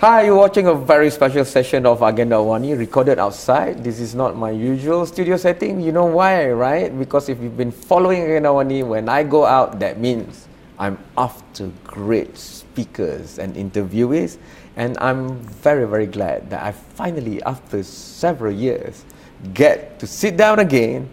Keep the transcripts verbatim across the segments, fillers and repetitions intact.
Hi, you're watching a very special session of Agenda Wani recorded outside. This is not my usual studio setting. You know why, right? Because if you've been following Agenda Wani, when I go out, that means I'm after great speakers and interviewees. And I'm very, very glad that I finally, after several years, get to sit down again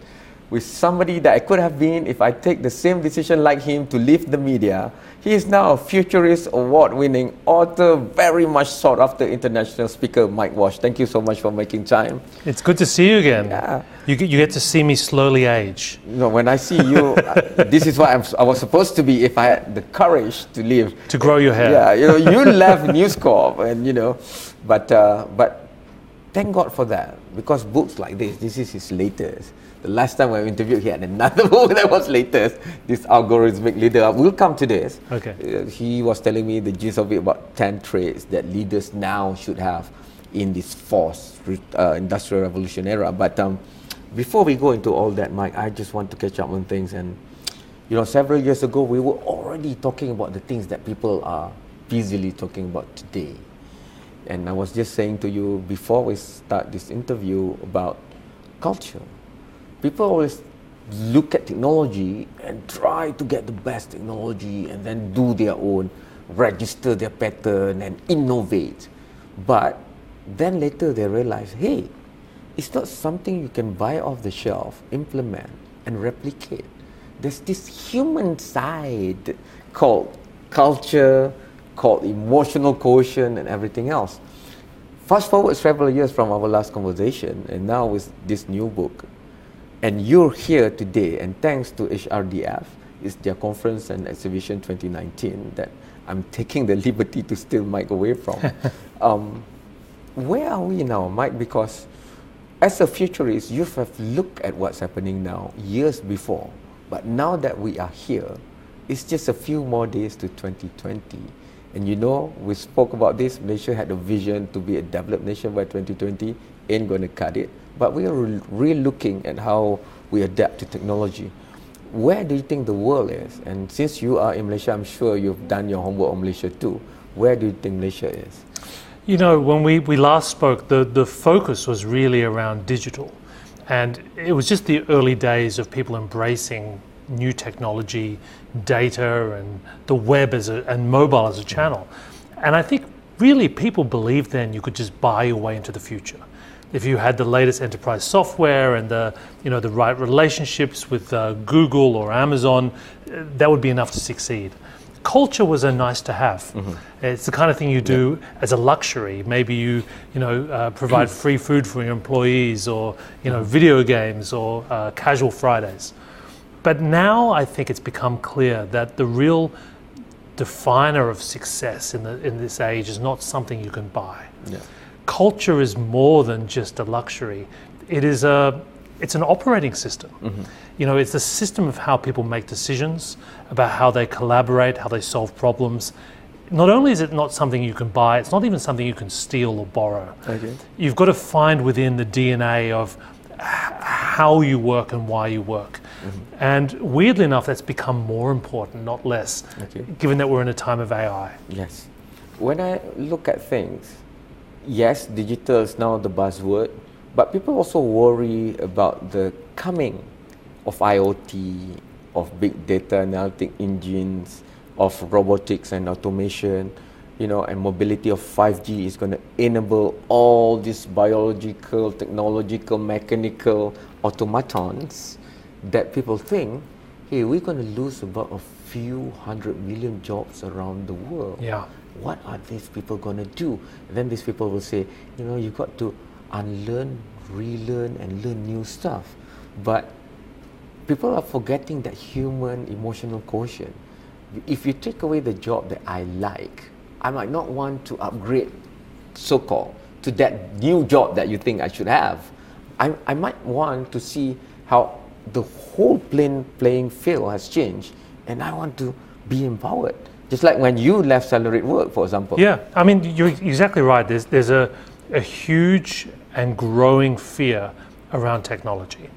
with somebody that I could have been if I take the same decision like him to leave the media. He is now a futurist, award-winning author, very much sought-after international speaker, Mike Walsh. Thank you so much for making time. It's good to see you again. Yeah. You, you get to see me slowly age. No, when I see you, I, this is what I'm, I was supposed to be if I had the courage to live. To grow your hair. Yeah, you know, you left News Corp, and you know, but uh, but thank God for that, because books like this, this is his latest. The last time I interviewed, he had another book that was latest, this Algorithmic Leader. We'll come to this. Okay. Uh, he was telling me the gist of it about ten traits that leaders now should have in this fourth uh, industrial revolution era. But um, before we go into all that, Mike, I just want to catch up on things. And, you know, several years ago, we were already talking about the things that people are busily talking about today. And I was just saying to you before we start this interview about culture. People always look at technology and try to get the best technology and then do their own, register their pattern and innovate. But then later they realize, hey, it's not something you can buy off the shelf, implement and replicate. There's this human side called culture, called emotional quotient and everything else. Fast forward several years from our last conversation and now with this new book. And you're here today, and thanks to H R D F, it's their conference and exhibition twenty nineteen that I'm taking the liberty to steal Mike away from. um, where are we now, Mike? Because as a futurist, you have looked at what's happening now years before, but now that we are here, it's just a few more days to twenty twenty. And you know, we spoke about this, Malaysia had a vision to be a developed nation by twenty twenty, ain't gonna cut it. But we are re-looking at how we adapt to technology. Where do you think the world is? And since you are in Malaysia, I'm sure you've done your homework on Malaysia too. Where do you think Malaysia is? You know, when we, we last spoke, the, the focus was really around digital. And it was just the early days of people embracing new technology, data, and the web as a, and mobile as a channel. And I think really people believed then you could just buy your way into the future. If you had the latest enterprise software and the, you know, the right relationships with uh, Google or Amazon, that would be enough to succeed. Culture was a nice to have. Mm-hmm. It's the kind of thing you do yeah. as a luxury. Maybe you, you know, uh, provide free food for your employees, or you know, video games, or uh, casual Fridays. But now I think it's become clear that the real definer of success in the in this age is not something you can buy. Yeah. Culture is more than just a luxury. It is a, it's an operating system. Mm-hmm. You know, it's a system of how people make decisions, about how they collaborate, how they solve problems. Not only is it not something you can buy, it's not even something you can steal or borrow. Okay. You've got to find within the D N A of h- how you work and why you work. Mm-hmm. And weirdly enough, that's become more important, not less, okay. given that we're in a time of A I. Yes. When I look at things, yes, digital is now the buzzword, but people also worry about the coming of I O T, of big data analytic engines, of robotics and automation, you know, and mobility of five G is going to enable all these biological, technological, mechanical automatons that people think, hey, we're going to lose about a few hundred million jobs around the world. Yeah. What are these people going to do? And then these people will say, you know, you've got to unlearn, relearn, and learn new stuff. But people are forgetting that human emotional quotient. If you take away the job that I like, I might not want to upgrade, so-called, to that new job that you think I should have. I, I might want to see how the whole plain, playing field has changed, and I want to be empowered. Just like when you left salaried work, for example. Yeah, I mean, you're exactly right. There's there's a, a huge and growing fear around technology.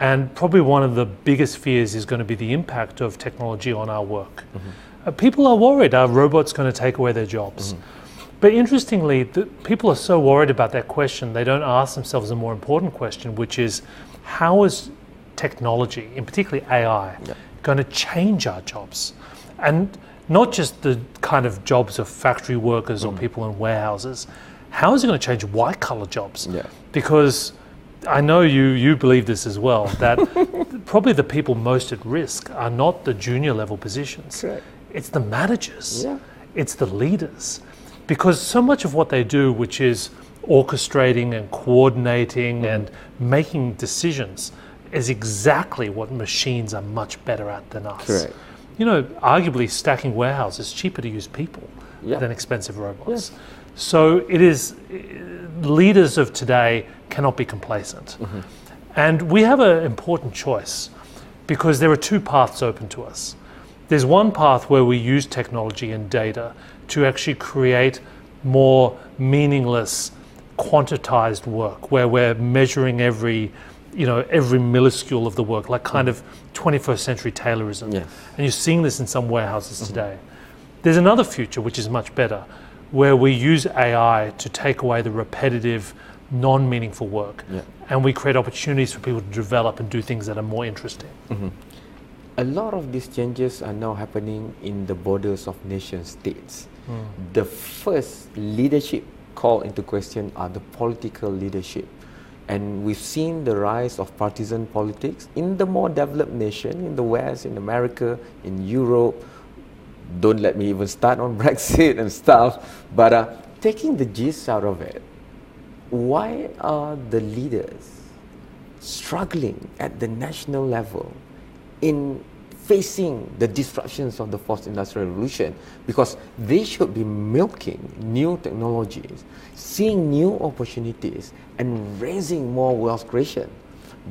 And probably one of the biggest fears is going to be the impact of technology on our work. Mm-hmm. Uh, people are worried, are robots going to take away their jobs? Mm-hmm. But interestingly, the, people are so worried about that question, they don't ask themselves a more important question, which is, how is technology, in particularly A I, yeah. going to change our jobs? And not just the kind of jobs of factory workers mm. or people in warehouses. How is it going to change white collar jobs? Yeah. Because I know you, you believe this as well, that probably the people most at risk are not the junior level positions. Correct. It's the managers, yeah. it's the leaders. Because so much of what they do, which is orchestrating and coordinating mm. and making decisions, is exactly what machines are much better at than us. Correct. You know, arguably stacking warehouses is cheaper to use people yeah. than expensive robots. Yeah. So it is, leaders of today cannot be complacent. Mm-hmm. And we have an important choice, because there are two paths open to us. There's one path where we use technology and data to actually create more meaningless, quantitized work, where we're measuring every you know, every milliscule of the work, like kind of twenty-first century Taylorism. Yes. And you're seeing this in some warehouses mm-hmm. today. There's another future which is much better, where we use A I to take away the repetitive, non-meaningful work. Yeah. And we create opportunities for people to develop and do things that are more interesting. Mm-hmm. A lot of these changes are now happening in the borders of nation states. Mm. The first leadership called into question are the political leadership. And we've seen the rise of partisan politics in the more developed nation, in the West, in America, in Europe. Don't let me even start on Brexit and stuff. But uh, taking the gist out of it, why are the leaders struggling at the national level in facing the disruptions of the fourth industrial revolution? Because they should be milking new technologies, seeing new opportunities, and raising more wealth creation.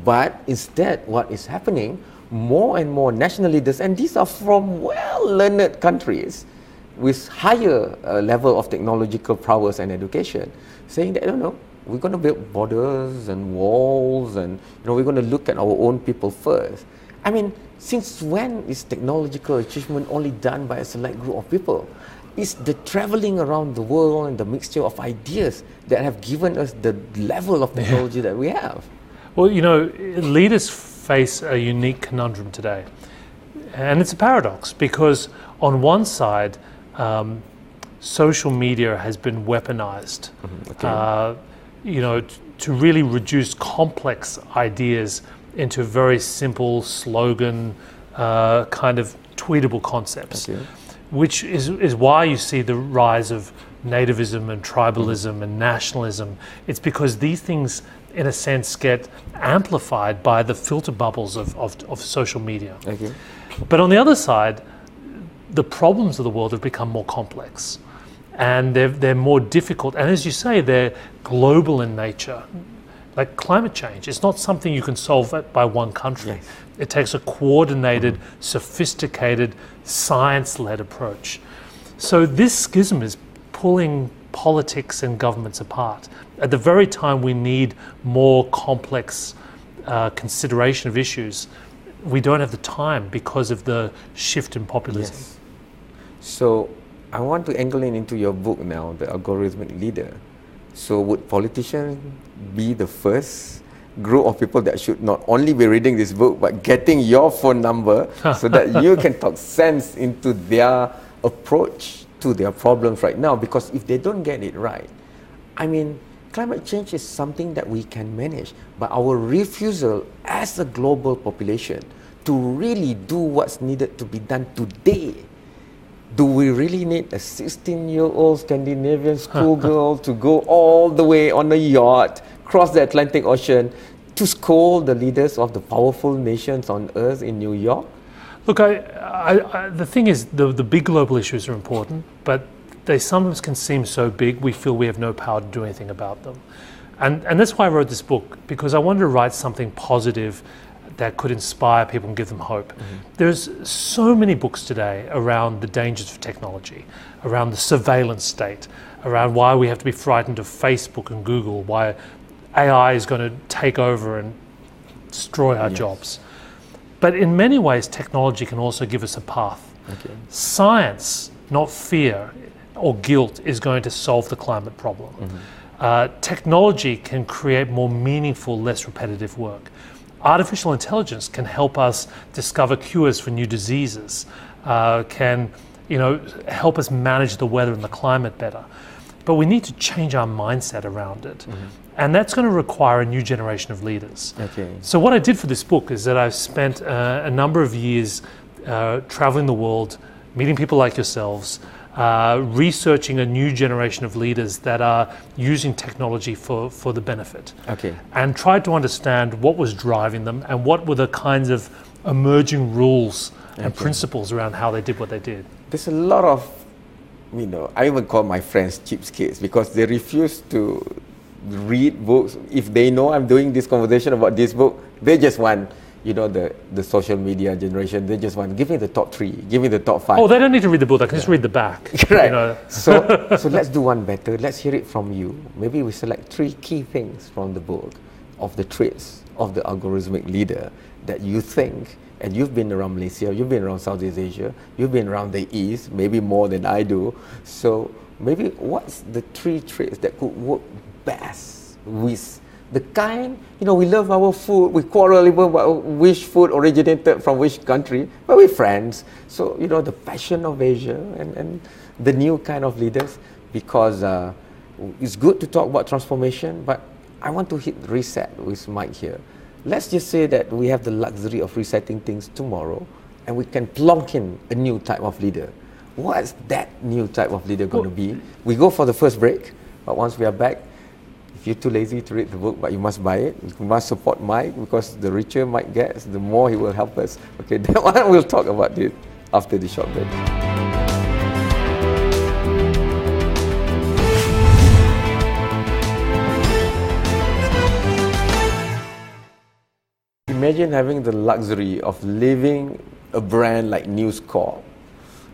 But instead, what is happening, more and more national leaders, and these are from well-learned countries with higher uh, level of technological prowess and education, saying that, I don't know, we're going to build borders and walls, and you know, we're going to look at our own people first. I mean, since when is technological achievement only done by a select group of people? It's the traveling around the world and the mixture of ideas that have given us the level of technology yeah. that we have. Well, you know, leaders face a unique conundrum today. And it's a paradox, because on one side, um, social media has been weaponized, mm-hmm. okay. uh, you know, t- to really reduce complex ideas into very simple slogan, uh, kind of tweetable concepts, okay. which is, is why you see the rise of nativism and tribalism mm-hmm. and nationalism. It's because these things, in a sense, get amplified by the filter bubbles of, of, of social media. Okay. But on the other side, the problems of the world have become more complex, and they're, they're more difficult. And as you say, they're global in nature. Like climate change, it's not something you can solve by one country. Yes. It takes a coordinated, mm-hmm. sophisticated, science-led approach. So this schism is pulling politics and governments apart. At the very time we need more complex uh, consideration of issues, we don't have the time because of the shift in populism. Yes. So I want to angle in into your book now, The Algorithmic Leader. So would politicians be the first group of people that should not only be reading this book, but getting your phone number so that you can talk sense into their approach to their problems right now? Because if they don't get it right, I mean, climate change is something that we can manage, but our refusal as a global population to really do what's needed to be done today. Do we really need a sixteen-year-old Scandinavian schoolgirl to go all the way on a yacht, cross the Atlantic Ocean, to scold the leaders of the powerful nations on Earth in New York? Look, I, I, I, the thing is, the, the big global issues are important, but they sometimes can seem so big, we feel we have no power to do anything about them. And, and that's why I wrote this book, because I wanted to write something positive that could inspire people and give them hope. Mm-hmm. There's so many books today around the dangers of technology, around the surveillance state, around why we have to be frightened of Facebook and Google, why A I is going to take over and destroy our yes. jobs. But in many ways, technology can also give us a path. Okay. Science, not fear, or guilt is going to solve the climate problem. Mm-hmm. uh, technology can create more meaningful, less repetitive work. Artificial intelligence can help us discover cures for new diseases, uh, can you know, help us manage the weather and the climate better. But we need to change our mindset around it. Mm-hmm. And that's going to require a new generation of leaders. Okay. So what I did for this book is that I've spent uh, a number of years uh, traveling the world, meeting people like yourselves, uh, researching a new generation of leaders that are using technology for, for the benefit. Okay. And tried to understand what was driving them and what were the kinds of emerging rules okay. and principles around how they did what they did. There's a lot of, you know, I even call my friends cheapskates because they refuse to read books. If they know I'm doing this conversation about this book, they just want, you know, the, the social media generation, they just want, give me the top three, give me the top five. Oh, they don't need to read the book, they can yeah. just read the back. Right. You know? so, so let's do one better. Let's hear it from you. Maybe we select three key things from the book of the traits of the algorithmic leader that you think, and you've been around Malaysia, you've been around Southeast Asia, you've been around the East, maybe more than I do. So maybe what's the three traits that could work best with the kind, you know, we love our food, we quarrel about which food originated from which country, but we're friends. So, you know, the passion of Asia and, and the new kind of leaders, because uh, it's good to talk about transformation, but I want to hit reset with Mike here. Let's just say that we have the luxury of resetting things tomorrow and we can plonk in a new type of leader. What is that new type of leader going to be? We go for the first break, but once we are back, if you're too lazy to read the book, but you must buy it, you must support Mike because the richer Mike gets, the more he will help us. Okay, that one we'll talk about it after the short break. Imagine having the luxury of living a brand like News Corp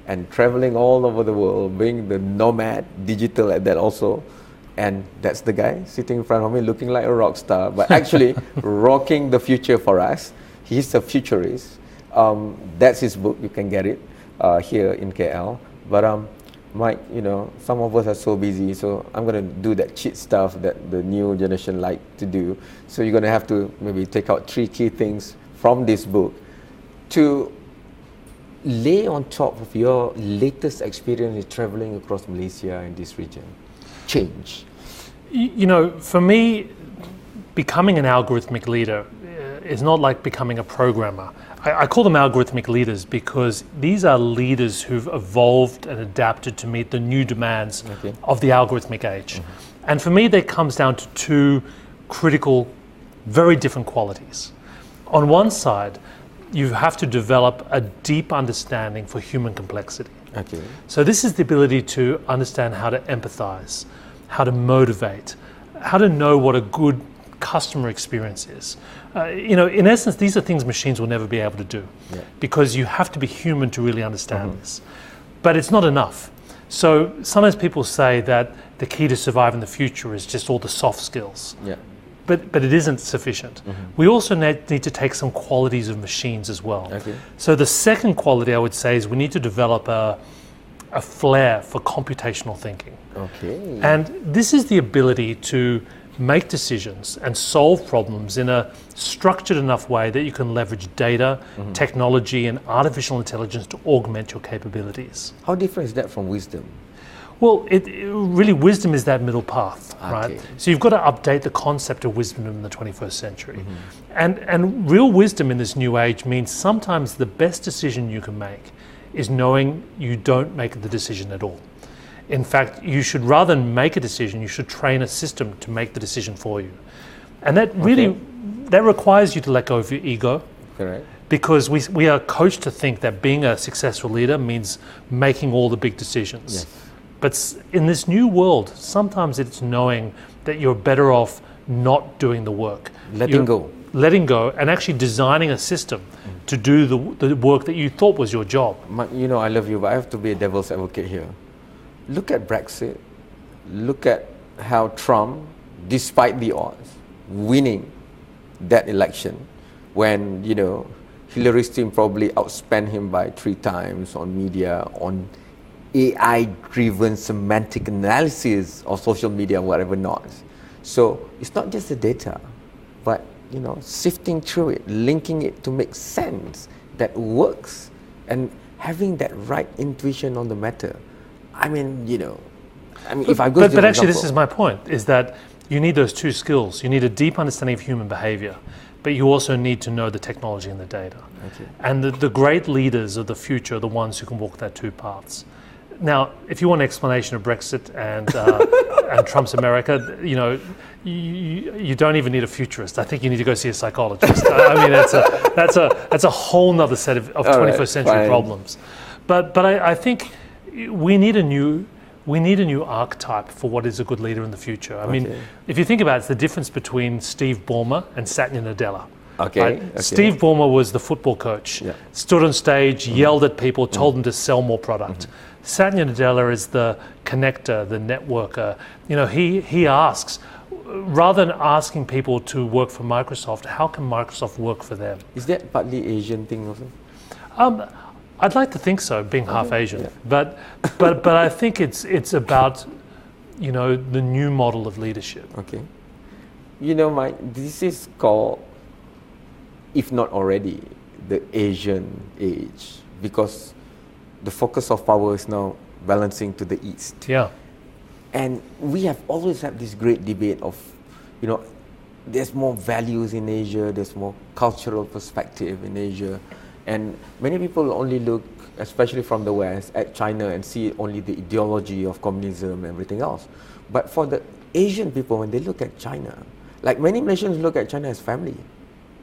and traveling all over the world, being the nomad, digital at that also. And that's the guy sitting in front of me looking like a rock star, but actually rocking the future for us. He's a futurist. Um, that's his book. You can get it uh, here in K L. But um, Mike, you know, some of us are so busy, so I'm going to do that cheat stuff that the new generation like to do. So you're going to have to maybe take out three key things from this book to lay on top of your latest experience in traveling across Malaysia and this region. Change? You know, for me, becoming an algorithmic leader is not like becoming a programmer. I, I call them algorithmic leaders because these are leaders who've evolved and adapted to meet the new demands okay. of the algorithmic age. Mm-hmm. And for me, that comes down to two critical, very different qualities. On one side, you have to develop a deep understanding for human complexity. Okay. So this is the ability to understand how to empathize, how to motivate, how to know what a good customer experience is. Uh, you know, in essence, these are things machines will never be able to do yeah. because you have to be human to really understand mm-hmm. this. But it's not enough. So sometimes people say that the key to survive in the future is just all the soft skills. Yeah. But, but it isn't sufficient. Mm-hmm. We also need, need to take some qualities of machines as well. Okay. So the second quality I would say is we need to develop a, a flair for computational thinking. Okay. And this is the ability to make decisions and solve problems in a structured enough way that you can leverage data, mm-hmm. technology and artificial intelligence to augment your capabilities. How different is that from wisdom? Well, it, it, really wisdom is that middle path, okay. right? So you've got to update the concept of wisdom in the twenty-first century. Mm-hmm. And, and real wisdom in this new age means sometimes the best decision you can make is knowing you don't make the decision at all. In fact, you should rather than make a decision, you should train a system to make the decision for you. And that really, okay. that requires you to let go of your ego. Correct. Because we, we are coached to think that being a successful leader means making all the big decisions. Yes. But in this new world, sometimes it's knowing that you're better off not doing the work. Letting you're go. Letting go and actually designing a system mm. to do the, the work that you thought was your job. My, you know, I love you, but I have to be a devil's advocate here. Look at Brexit. Look at how Trump, despite the odds, winning that election when, you know, Hillary's team probably outspent him by three times on media, on A I-driven semantic analysis of social media and whatever not. So it's not just the data, but you know, sifting through it, linking it to make sense that works, and having that right intuition on the matter. I mean, you know, I mean, if I go but, to but actually, example, this is my point: is that you need those two skills. You need a deep understanding of human behavior, but you also need to know the technology and the data. Okay. And the, the great leaders of the future are the ones who can walk that two paths. Now, if you want an explanation of Brexit and uh, and Trump's America, you know, you, you don't even need a futurist. I think you need to go see a psychologist. I mean, that's a that's a that's a whole nother set of, of twenty-first right, century fine. problems. But but I, I think we need a new we need a new archetype for what is a good leader in the future. I okay. mean, if you think about it, it's the difference between Steve Ballmer and Satya Nadella. Okay, right? okay. Steve Ballmer was the football coach. Yeah. Stood on stage, mm-hmm. yelled at people, told mm-hmm. them to sell more product. Mm-hmm. Satya Nadella is the connector, the networker. You know, he, he asks, rather than asking people to work for Microsoft, how can Microsoft work for them? Is that partly Asian thing also? Um, I'd like to think so, being half Asian. Yeah. But, but, but I think it's, it's about, you know, the new model of leadership. Okay. You know, Mike, this is called, if not already, the Asian age, because the focus of power is now balancing to the east. Yeah. And we have always had this great debate of, you know, there's more values in Asia, there's more cultural perspective in Asia. And many people only look, especially from the West, at China and see only the ideology of communism and everything else. But for the Asian people, when they look at China, like many Malaysians look at China as family.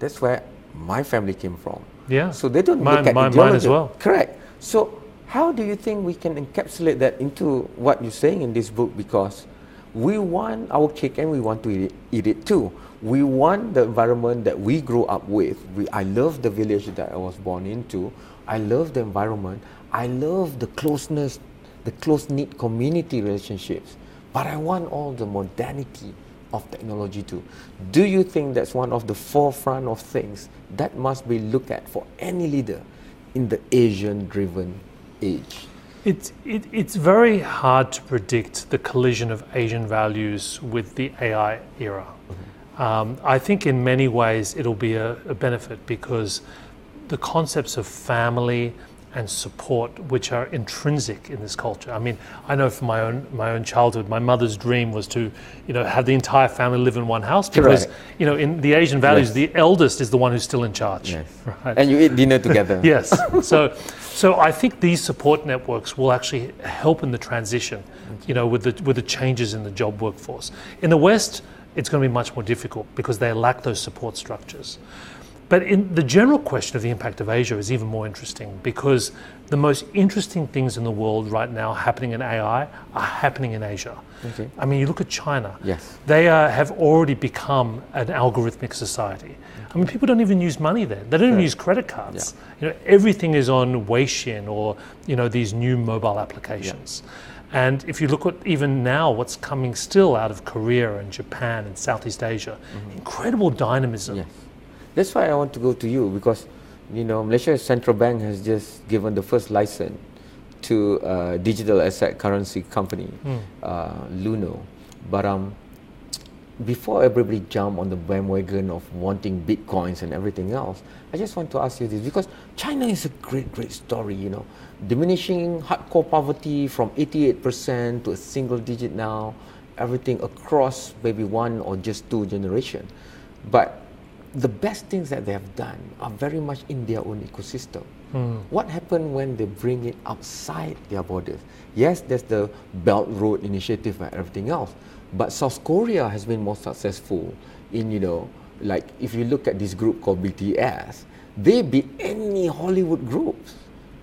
That's where my family came from. Yeah. So they don't mine, look at mine, ideology. Mine as well. Correct. So how do you think we can encapsulate that into what you're saying in this book? Because we want our cake and we want to eat it, eat it too. We want the environment that we grew up with. We, I love the village that I was born into. I love the environment. I love the closeness, the close-knit community relationships. But I want all the modernity of technology too. Do you think that's one of the forefront of things that must be looked at for any leader in the Asian-driven age? It's, it, it's very hard to predict the collision of Asian values with the A I era. Mm-hmm. Um, I think in many ways it'll be a, a benefit because the concepts of family and support, which are intrinsic in this culture. I mean, I know from my own my own childhood, my mother's dream was to, you know, have the entire family live in one house because, right. you know, in the Asian values, yes. the eldest is the one who's still in charge. Yes. Right? And you eat dinner together. yes. So, so I think these support networks will actually help in the transition, you know, with the with the changes in the job workforce. In the West, it's going to be much more difficult because they lack those support structures. But in the general question of the impact of Asia is even more interesting because the most interesting things in the world right now happening in A I are happening in Asia. Okay. I mean, you look at China. Yes. They are, have already become an algorithmic society. I mean, people don't even use money there. They don't even use credit cards. Yeah. You know, everything is on Weixin or, you know, these new mobile applications. Yeah. And if you look at even now what's coming still out of Korea and Japan and Southeast Asia, mm-hmm. incredible dynamism. Yes. That's why I want to go to you because, you know, Malaysia's Central Bank has just given the first license to a uh, digital asset currency company, mm. uh, Luno. But um, before everybody jump on the bandwagon of wanting bitcoins and everything else, I just want to ask you this because China is a great, great story, you know, diminishing hardcore poverty from eighty-eight percent to a single digit now, everything across maybe one or just two generation. But the best things that they have done are very much in their own ecosystem. Mm. What happened when they bring it outside their borders? Yes, there's the Belt Road Initiative and everything else, but South Korea has been more successful in, you know, like if you look at this group called B T S, they beat any Hollywood groups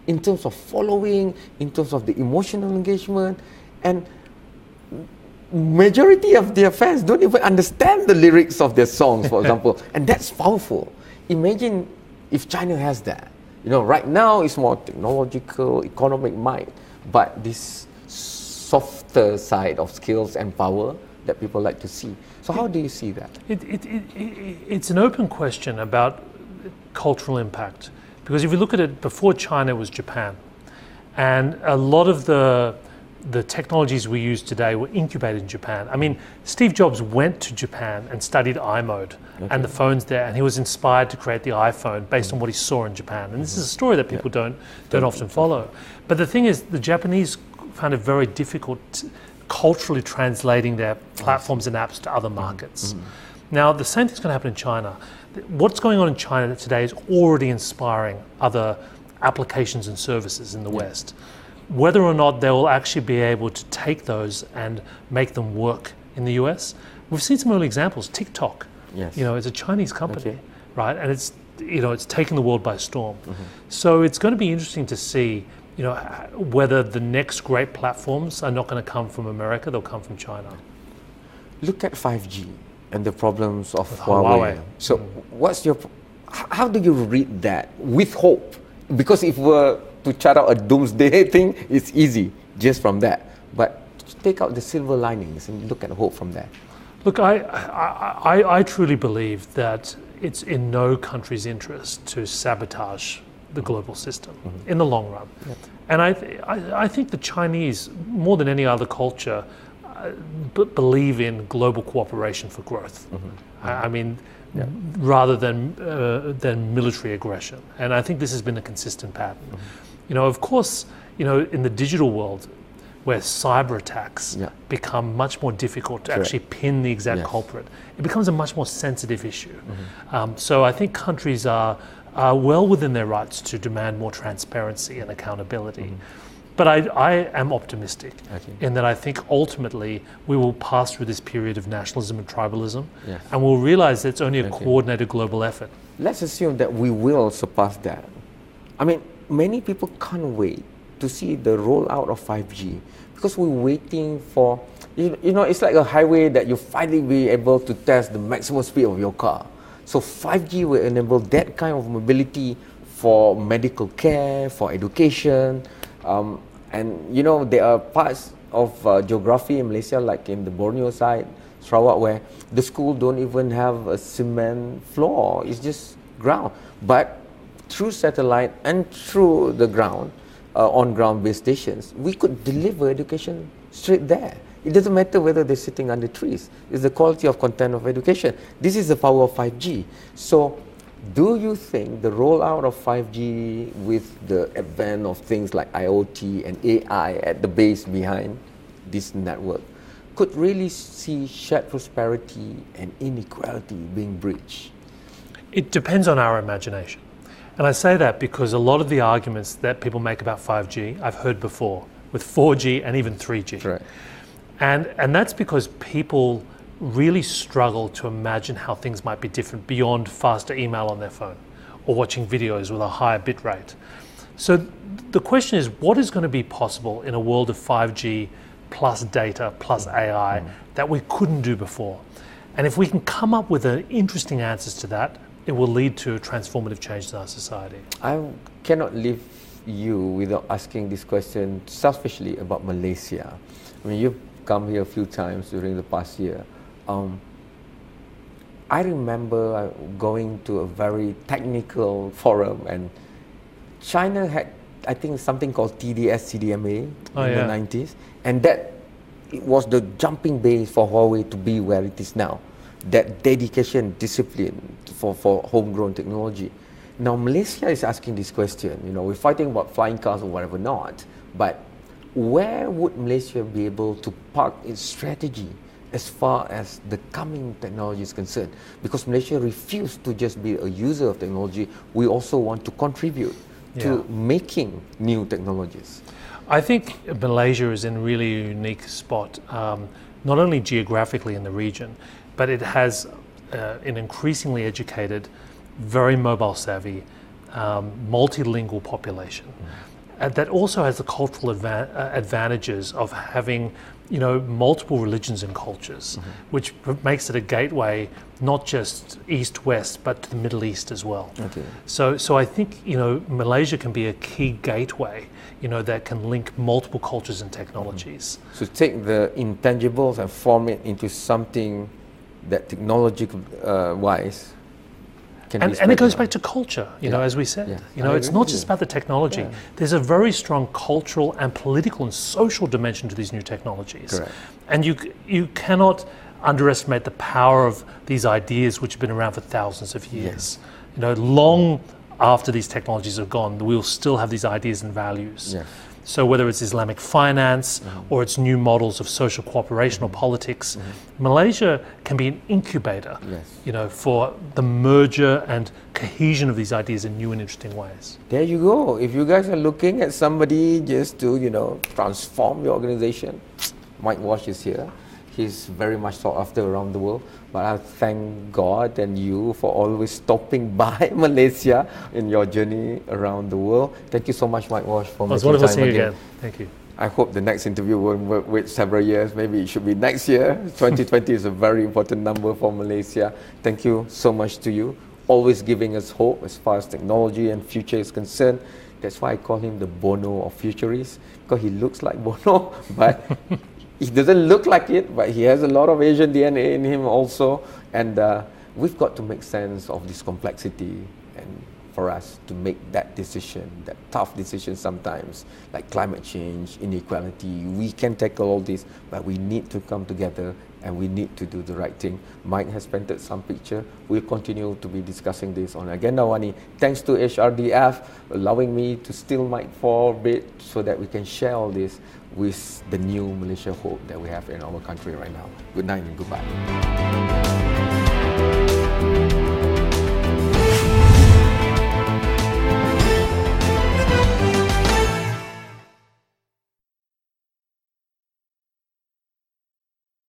in terms of following, in terms of the emotional engagement, and majority of their fans don't even understand the lyrics of their songs, for example, and that's powerful. Imagine if China has that. You know, right now it's more technological, economic might, but this softer side of skills and power that people like to see. So how do you see that? It, it, it, it, it's an open question about cultural impact, because if you look at it, before China was Japan. And a lot of the the technologies we use today were incubated in Japan. I mean, Steve Jobs went to Japan and studied iMode okay. and the phones there, and he was inspired to create the iPhone based on what he saw in Japan. And this is a story that people yeah. don't, don't often follow. But the thing is, the Japanese found it very difficult to, culturally translating their platforms and apps to other markets. Mm-hmm. Now, the same thing's going to happen in China. What's going on in China today is already inspiring other applications and services in the yeah. West. Whether or not they will actually be able to take those and make them work in the U S, we've seen some early examples. TikTok, yes. you know, it's a Chinese company, okay. right? And it's, you know, it's taken the world by storm. Mm-hmm. So it's going to be interesting to see, you know, whether the next great platforms are not going to come from America; they'll come from China. Look at five G and the problems of Huawei. Huawei. So, mm. what's your? How do you read that with hope? Because if we're to chart out a doomsday thing, it's easy just from that. But take out the silver linings and look at hope from that. Look, I, I, I, I truly believe that it's in no country's interest to sabotage the global system mm-hmm. in the long run. Yep. And I, th- I, I think the Chinese, more than any other culture, uh, b- believe in global cooperation for growth. Mm-hmm. I, I mean, yeah. rather than uh, than military aggression. And I think this has been a consistent pattern. Mm-hmm. You know, of course, you know, in the digital world, where cyber attacks yeah. become much more difficult to Correct. actually pin the exact yes. culprit, it becomes a much more sensitive issue. Mm-hmm. Um, so I think countries are are well within their rights to demand more transparency and accountability. Mm-hmm. But I, I am optimistic okay. in that I think ultimately we will pass through this period of nationalism and tribalism yes. and we'll realize that it's only a okay. coordinated global effort. Let's assume that we will surpass that. I mean, many people can't wait to see the rollout of five G because we're waiting for, you, you know, it's like a highway that you'll finally be able to test the maximum speed of your car. So five G will enable that kind of mobility for medical care, for education, um, and you know there are parts of uh, geography in Malaysia, like in the Borneo side, Sarawak, where the school don't even have a cement floor; it's just ground. But through satellite and through the ground, uh, on-ground base stations, we could deliver education straight there. It doesn't matter whether they're sitting under trees. It's the quality of content of education. This is the power of five G. So do you think the rollout of five G with the advent of things like IoT and A I at the base behind this network could really see shared prosperity and inequality being breached? It depends on our imagination. And I say that because a lot of the arguments that people make about five G I've heard before with four G and even three G. Right. And and that's because people really struggle to imagine how things might be different beyond faster email on their phone or watching videos with a higher bit rate. So th- the question is, what is going to be possible in a world of five G plus data plus A I mm. that we couldn't do before? And if we can come up with an interesting answers to that, it will lead to transformative change in our society. I cannot leave you without asking this question selfishly about Malaysia. I mean, you come here a few times during the past year. Um, I remember going to a very technical forum, and China had, I think, something called T D S C D M A oh, in yeah. the nineties, and that it was the jumping base for Huawei to be where it is now. That dedication, discipline for, for homegrown technology. Now Malaysia is asking this question. You know, we're fighting about flying cars or whatever not, but where would Malaysia be able to park its strategy as far as the coming technology is concerned? Because Malaysia refused to just be a user of technology. We also want to contribute yeah. to making new technologies. I think Malaysia is in a really unique spot, um, not only geographically in the region, but it has uh, an increasingly educated, very mobile savvy, um, multilingual population. Mm. And that also has the cultural adva- advantages of having, you know, multiple religions and cultures, mm-hmm. which makes it a gateway not just east-west but to the Middle East as well. Okay. So, so I think, you know, Malaysia can be a key gateway, you know, that can link multiple cultures and technologies. Mm-hmm. So take the intangibles and form it into something that technology uh, wise Can and, and it goes back to culture, you yeah. know, as we said. Yeah. You know, I it's not just you. about the technology. Yeah. There's a very strong cultural and political and social dimension to these new technologies. Correct. And you, you cannot underestimate the power of these ideas which have been around for thousands of years. Yeah. You know, long after these technologies have gone, we'll still have these ideas and values. Yeah. So whether it's Islamic finance mm-hmm. or it's new models of social cooperation mm-hmm. or politics, mm-hmm. Malaysia can be an incubator, yes. you know, for the merger and cohesion of these ideas in new and interesting ways. There you go. If you guys are looking at somebody just to, you know, transform your organization, Mike Walsh is here. He's very much sought after around the world. But I thank God and you for always stopping by Malaysia in your journey around the world. Thank you so much, Mike Walsh, for making time again. It was wonderful seeing you again. Thank you. I hope the next interview won't wait several years. Maybe it should be next year. twenty twenty is a very important number for Malaysia. Thank you so much to you. Always giving us hope as far as technology and future is concerned. That's why I call him the Bono of futurists, because he looks like Bono, but he doesn't look like it, but he has a lot of Asian D N A in him also. And uh, we've got to make sense of this complexity, and for us to make that decision, that tough decision sometimes, like climate change, inequality, we can tackle all this, but we need to come together and we need to do the right thing. Mike has painted some picture. We'll continue to be discussing this on Agenda Wani. Thanks to H R D F allowing me to steal Mike for a bit so that we can share all this with the new Malaysia hope that we have in our country right now. Good night and goodbye.